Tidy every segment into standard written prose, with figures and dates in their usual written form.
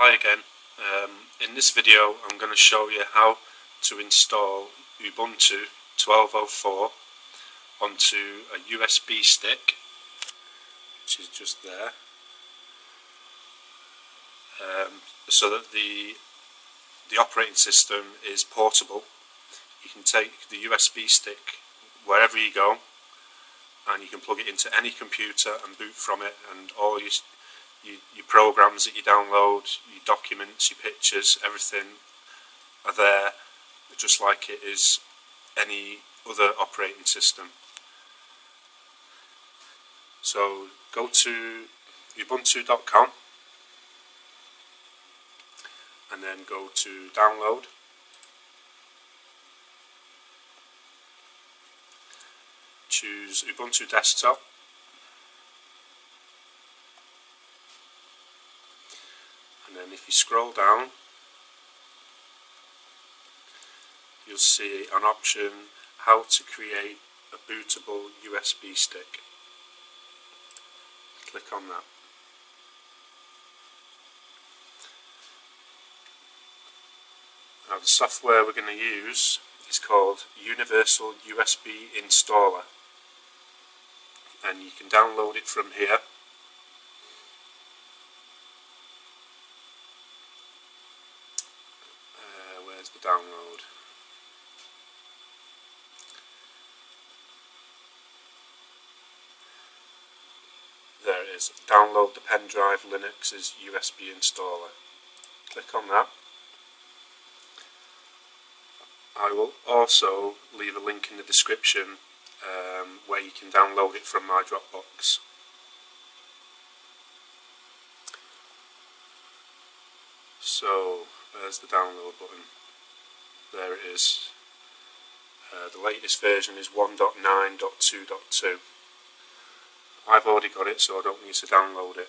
Hi again. In this video I'm going to show you how to install Ubuntu 12.04 onto a USB stick, which is just there, so that the operating system is portable. You can take the USB stick wherever you go and you can plug it into any computer and boot from it, and all your programs that you download, your documents, your pictures, everything are there, just like it is any other operating system. So go to ubuntu.com and then go to download, choose Ubuntu desktop. And if you scroll down, you'll see an option how to create a bootable USB stick. Click on that. Now the software we're going to use is called Universal USB Installer, and you can download it from here. Download. There it is. Download the pen drive Linux's USB installer. Click on that. I will also leave a link in the description where you can download it from my Dropbox. So there's the download button. There it is. The latest version is 1.9.2.2. I've already got it, so I don't need to download it.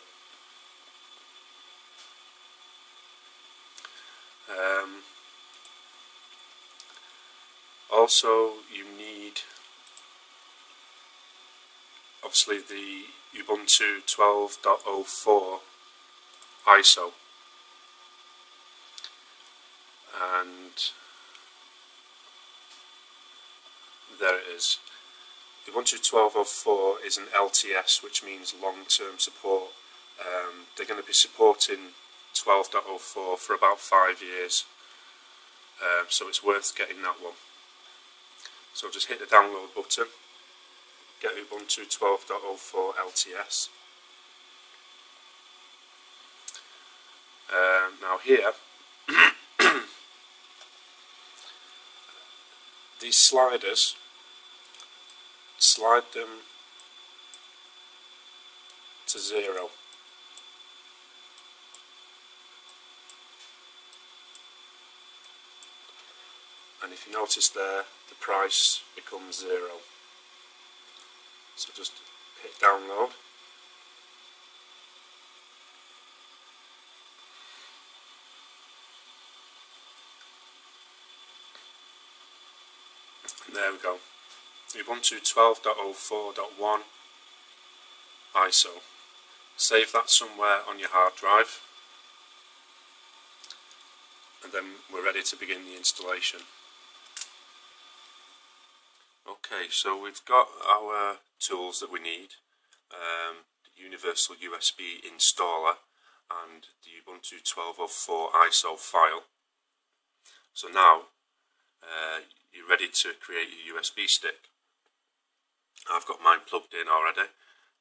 Also, you need obviously the Ubuntu 12.04 ISO. And there it is. Ubuntu 12.04 is an LTS, which means long-term support. They're going to be supporting 12.04 for about 5 years, so it's worth getting that one. So just hit the download button, get Ubuntu 12.04 LTS. Now here, these sliders, slide them to 0. And if you notice there, the price becomes 0. So just hit download. There we go. Ubuntu 12.04.1 ISO. Save that somewhere on your hard drive, and then we're ready to begin the installation. Okay, so we've got our tools that we need, the Universal USB Installer and the Ubuntu 12.04 ISO file. So now you're ready to create your USB stick. I've got mine plugged in already,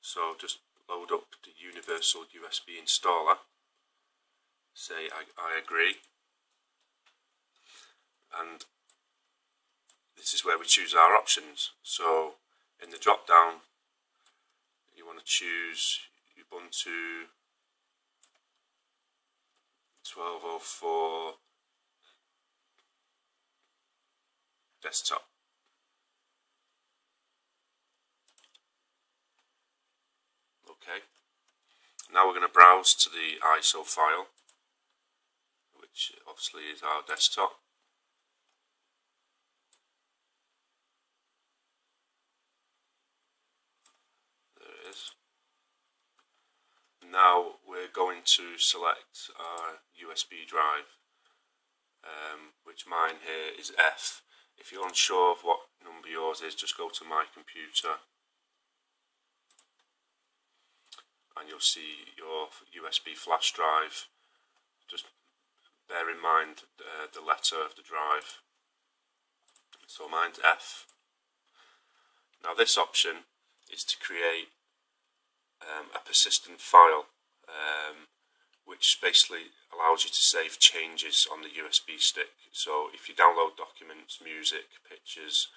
so just load up the Universal USB installer, say I agree, and this is where we choose our options. So in the drop down you want to choose Ubuntu 12.04 desktop. Okay, now we're going to browse to the ISO file, which obviously is our desktop. There it is. Now we're going going to select our USB drive, which mine here is F. If you're unsure of what number yours is, just go to My Computer and you'll see your USB flash drive. Just bear in mind the letter of the drive. So mine's F. Now this option is to create a persistent file, which basically allows you to save changes on the USB stick. So if you download documents, music, pictures,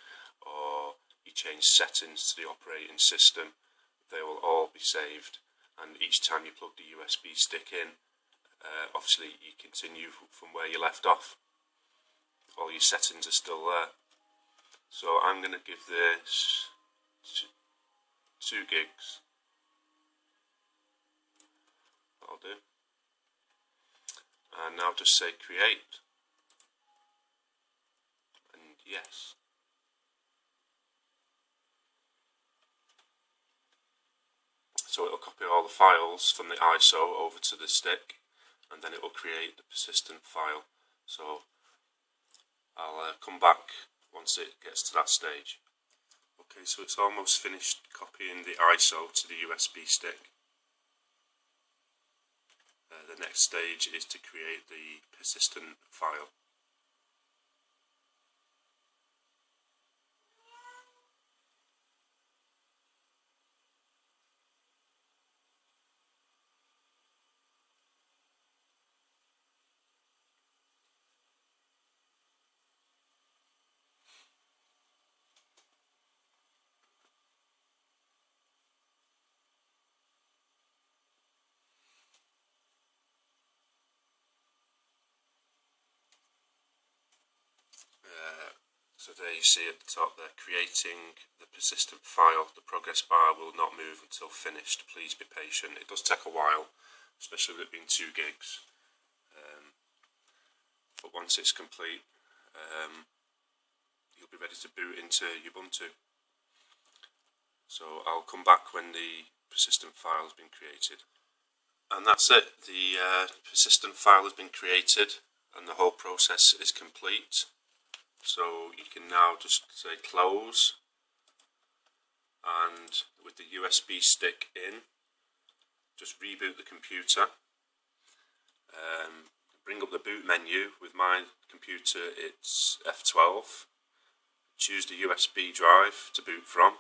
or you change settings to the operating system, they will all be saved. And each time you plug the USB stick in, obviously you continue from where you left off. All your settings are still there. So I'm going to give this 2 gigs. That'll do. And now just say create and yes. So it'll copy all the files from the ISO over to the stick, and then it will create the persistent file. So I'll come back once it gets to that stage. Okay, so it's almost finished copying the ISO to the USB stick. The next stage is to create the persistent file. So there you see at the top there, creating the persistent file. The progress bar will not move until finished. Please be patient. It does take a while, especially with it being 2 gigs. But once it's complete, you'll be ready to boot into Ubuntu. So I'll come back when the persistent file has been created. And that's it. The persistent file has been created and the whole process is complete. So you can now just say close, and with the USB stick in, just reboot the computer. Bring up the boot menu. With my computer it's F12. Choose the USB drive to boot from,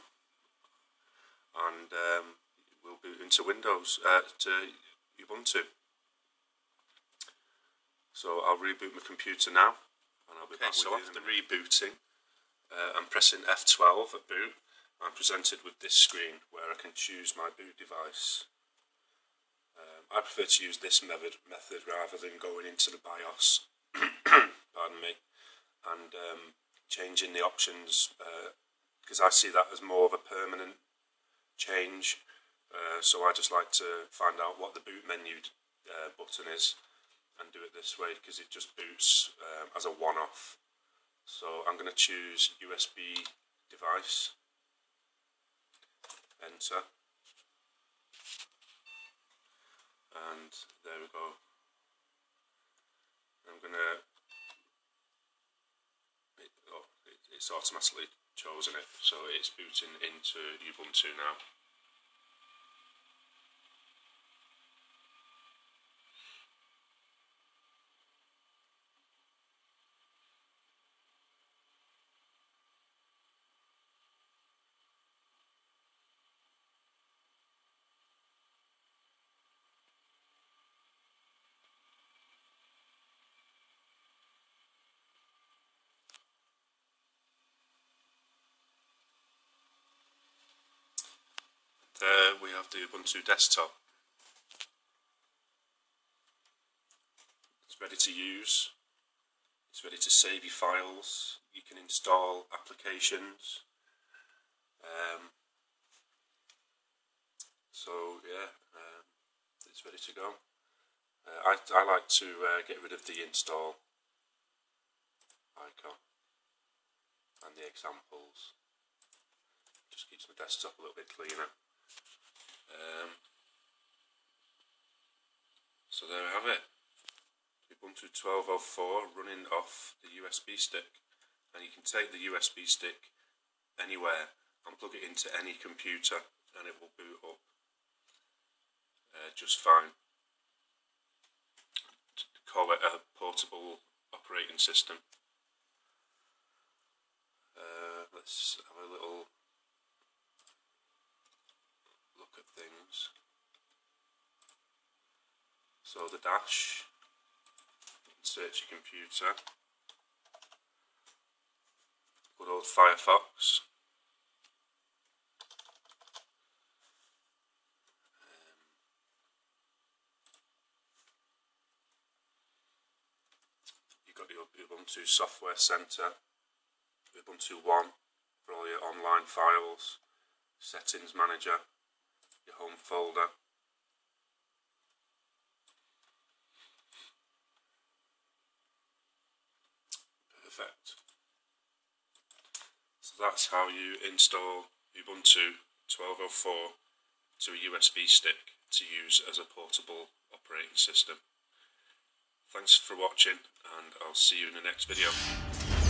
and we'll boot into Ubuntu. So I'll reboot my computer now. Okay, so after rebooting and pressing F12 at boot, I'm presented with this screen where I can choose my boot device. I prefer to use this method rather than going into the BIOS pardon me, and changing the options, because I see that as more of a permanent change. So I just like to find out what the boot menu button is and do it this way, because it just boots as a one-off. So I'm going to choose USB device, enter, and there we go. I'm going to, it's automatically chosen it, so it's booting into Ubuntu now. There we have the Ubuntu desktop. It's ready to use. It's ready to save your files. You can install applications. It's ready to go. I like to get rid of the install icon and the examples. Just keeps my desktop a little bit cleaner. So there we have it. Ubuntu 12.04 running off the USB stick. And you can take the USB stick anywhere and plug it into any computer and it will boot up just fine. Call it a portable operating system. Let's have a little look at things. So the dash, you can search your computer. Good old Firefox. You've got your Ubuntu Software Center, Ubuntu One for all your online files, Settings Manager, your home folder. Perfect. So that's how you install Ubuntu 12.04 to a USB stick to use as a portable operating system. Thanks for watching, and I'll see you in the next video.